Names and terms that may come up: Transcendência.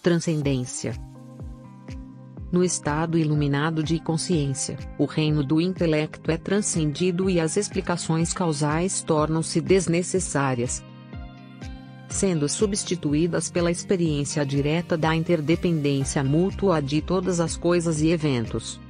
Transcendência. No estado iluminado de consciência, o reino do intelecto é transcendido e as explicações causais tornam-se desnecessárias, sendo substituídas pela experiência direta da interdependência mútua de todas as coisas e eventos.